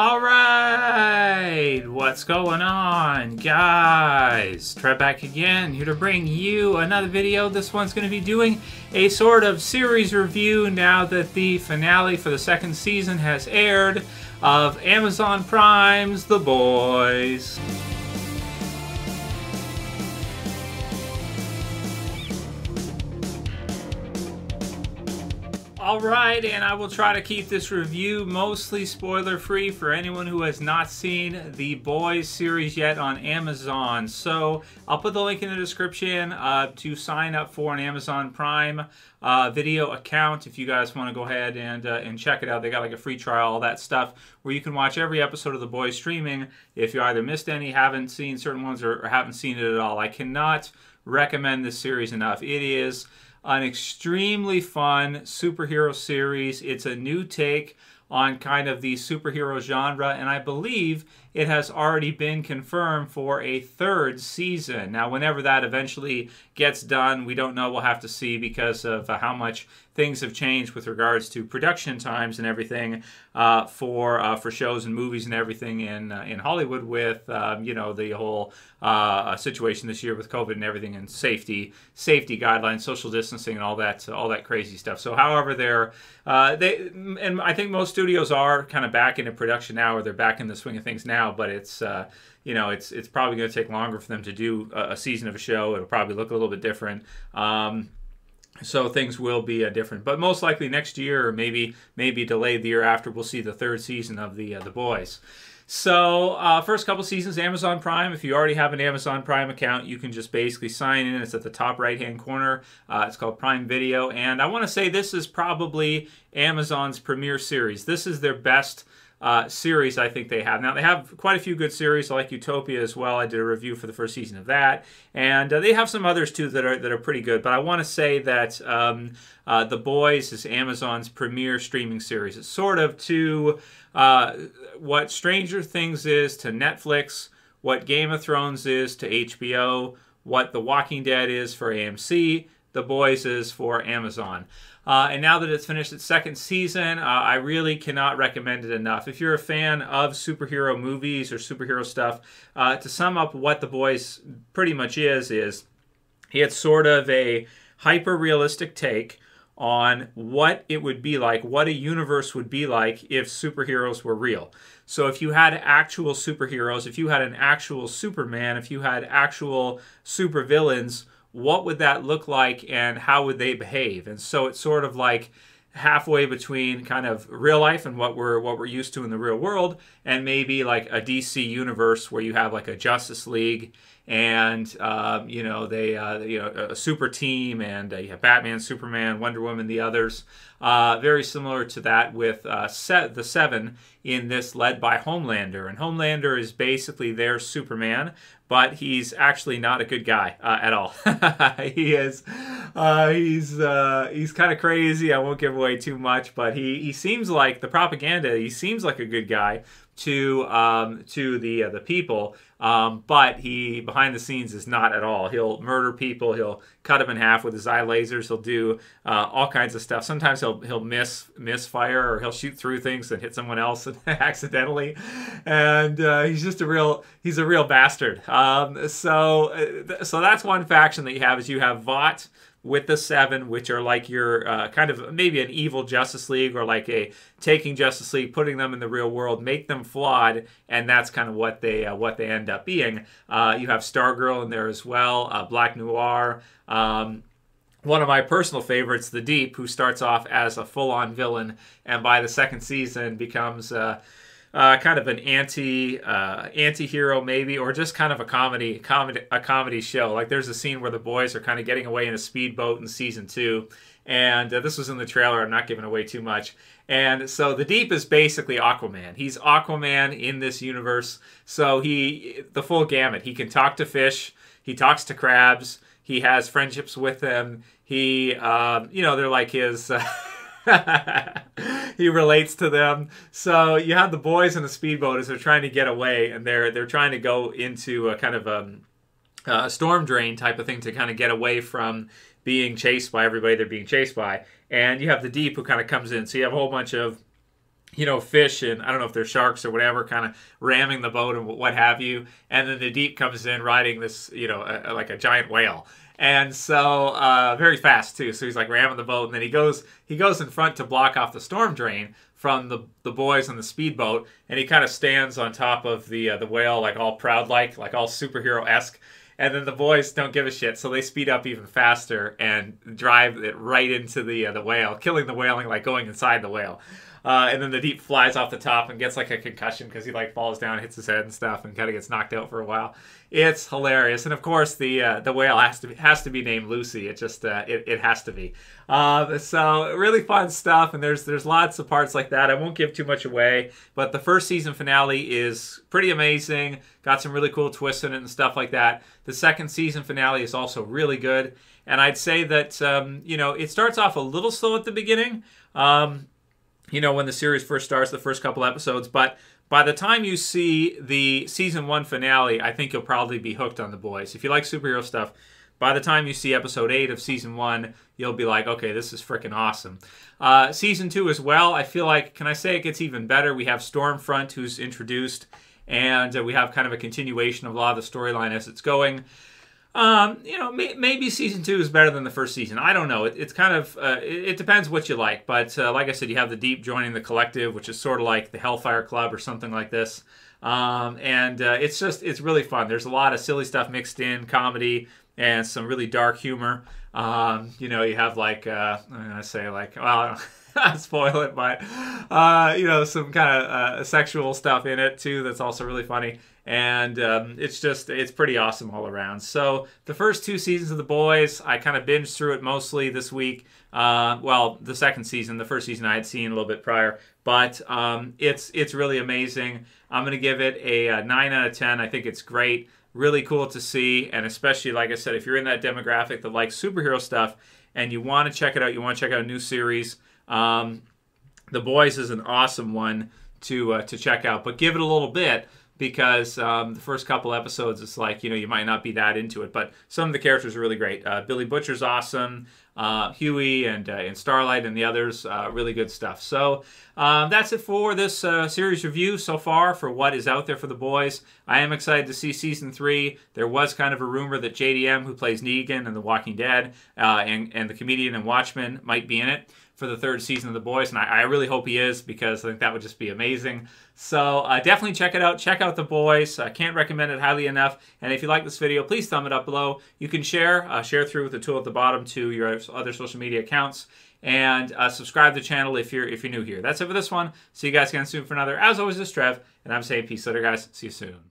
All right, what's going on, guys? Trev back again, here to bring you another video. This one's going to be doing a sort of series review now that the finale for the second season has aired of Amazon Prime's The Boys. Alright, and I will try to keep this review mostly spoiler-free for anyone who has not seen The Boys series yet on Amazon. So, I'll put the link in the description to sign up for an Amazon Prime video account if you guys want to go ahead and check it out. They got like a free trial, all that stuff, where you can watch every episode of The Boys streaming if you either missed any, haven't seen certain ones, or haven't seen it at all. I cannot recommend this series enough. It is an extremely fun superhero series. It's a new take on kind of the superhero genre, and I believe it has already been confirmed for a third season. Now, whenever that eventually gets done, we don't know. We'll have to see because of how much things have changed with regards to production times and everything for shows and movies and everything in Hollywood with you know, the whole situation this year with COVID and everything, and safety guidelines, social distancing, and all that crazy stuff. So, however, and I think most studios are kind of back into production now, or they're back in the swing of things now, but it's you know, it's probably going to take longer for them to do a season of a show. It'll probably look a little bit different. So things will be different, but most likely next year, or maybe delayed the year after, we'll see the third season of The Boys. So first couple seasons, Amazon Prime. If you already have an Amazon Prime account, you can just basically sign in. It's at the top right-hand corner. It's called Prime Video, and I want to say this is probably Amazon's premier series. This is their best series I think they have. Now, they have quite a few good series like Utopia as well. I did a review for the first season of that, and they have some others too that are pretty good. But I want to say that The Boys is Amazon's premier streaming series. It's sort of to what Stranger Things is to Netflix, what Game of Thrones is to HBO, what The Walking Dead is for AMC. The Boys is for Amazon. And now that it's finished its second season, I really cannot recommend it enough. If you're a fan of superhero movies or superhero stuff, to sum up what The Boys pretty much is it's sort of a hyper-realistic take on what it would be like, what a universe would be like if superheroes were real. So if you had actual superheroes, if you had an actual Superman, if you had actual supervillains, what would that look like and how would they behave? And so it's sort of like halfway between kind of real life and what we're used to in the real world, and maybe like a DC universe where you have like a Justice League and you know, a super team, and you have Batman, Superman, Wonder Woman, the others. Very similar to that with the Seven in this, led by Homelander. And Homelander is basically their Superman, but he's actually not a good guy at all. He is. He's kind of crazy. I won't give away too much, but he seems like the propaganda. He seems like a good guy to the people, but he behind the scenes is not at all. He'll murder people. He'll cut them in half with his eye lasers. He'll do all kinds of stuff. Sometimes he'll misfire, or he'll shoot through things and hit someone else accidentally. And he's a real bastard. So that's one faction that you have, is you have Vought with the Seven, which are like your kind of maybe an evil Justice League, or like a taking Justice League, putting them in the real world, make them flawed, and that's kind of what they end up being. You have Stargirl in there as well, Black Noir. One of my personal favorites, The Deep, who starts off as a full-on villain, and by the second season becomes kind of an anti-hero maybe, or just kind of a comedy show. Like, there's a scene where the boys are kind of getting away in a speedboat in season 2, and this was in the trailer. I'm not giving away too much. And so The Deep is basically Aquaman. He's Aquaman in this universe. So the full gamut. He can talk to fish. He talks to crabs. He has friendships with them. He, you know, they're like his... he relates to them. So you have the boys in the speedboat as they're trying to get away, and they're trying to go into a kind of a storm drain type of thing to kind of get away from being chased by everybody they're being chased by. And you have the Deep, who kind of comes in. So you have a whole bunch of you know, fish and I don't know if they're sharks or whatever, kind of ramming the boat and what have you. And then the Deep comes in riding this, you know, like a giant whale. And so very fast too. So he's like ramming the boat, and then he goes in front to block off the storm drain from the boys on the speedboat, and he kind of stands on top of the whale, like all proud, like all superhero-esque. And then the boys don't give a shit, so they speed up even faster and drive it right into the whale, killing the whale and like going inside the whale. And then the Deep flies off the top and gets like a concussion because he like falls down, hits his head and stuff, and kind of gets knocked out for a while. It's hilarious. And of course, the whale has to be named Lucy. It just it has to be. So really fun stuff. And there's lots of parts like that. I won't give too much away, but the first season finale is pretty amazing. Got some really cool twists in it and stuff like that. The second season finale is also really good. And I'd say that you know, it starts off a little slow at the beginning. You know, when the series first starts, the first couple episodes. But by the time you see the season one finale, I think you'll probably be hooked on The Boys. If you like superhero stuff, by the time you see episode 8 of season 1, you'll be like, okay, this is freaking awesome. Season 2 as well, I feel like, can I say it gets even better? We have Stormfront, who's introduced, and we have kind of a continuation of a lot of the storyline as it's going. You know, maybe season 2 is better than the first season. I don't know. It's kind of, it depends what you like. But like I said, you have the Deep joining the Collective, which is sort of like the Hellfire Club or something like this. It's just, it's really fun. There's a lot of silly stuff mixed in, comedy, and some really dark humor. You know, you have like, well, I'll spoil it, but, you know, some kind of sexual stuff in it too that's also really funny. And it's just, it's pretty awesome all around. So the first 2 seasons of The Boys, I kind of binged through it mostly this week. Well, the second season, the first season I had seen a little bit prior. But it's really amazing. I'm going to give it a 9 out of 10. I think it's great. Really cool to see. And especially, like I said, if you're in that demographic that likes superhero stuff and you want to check it out, you want to check out a new series, The Boys is an awesome one to check out. But give it a little bit, because the first couple episodes, it's like, you know, you might not be that into it. But some of the characters are really great. Billy Butcher's awesome. Huey and Starlight and the others, really good stuff. So that's it for this series review so far for what is out there for The Boys. I am excited to see Season 3. There was kind of a rumor that JDM, who plays Negan in The Walking Dead, and the comedian in Watchmen might be in it for the third season of The Boys, and I really hope he is, because I think that would just be amazing. So definitely check it out. Check out The Boys. I can't recommend it highly enough. And if you like this video, please thumb it up below. You can share through with the tool at the bottom to your other social media accounts, and subscribe to the channel if you're new here. That's it for this one. See you guys again soon for another. As always, this is Trev, and I'm saying peace. Later, guys. See you soon.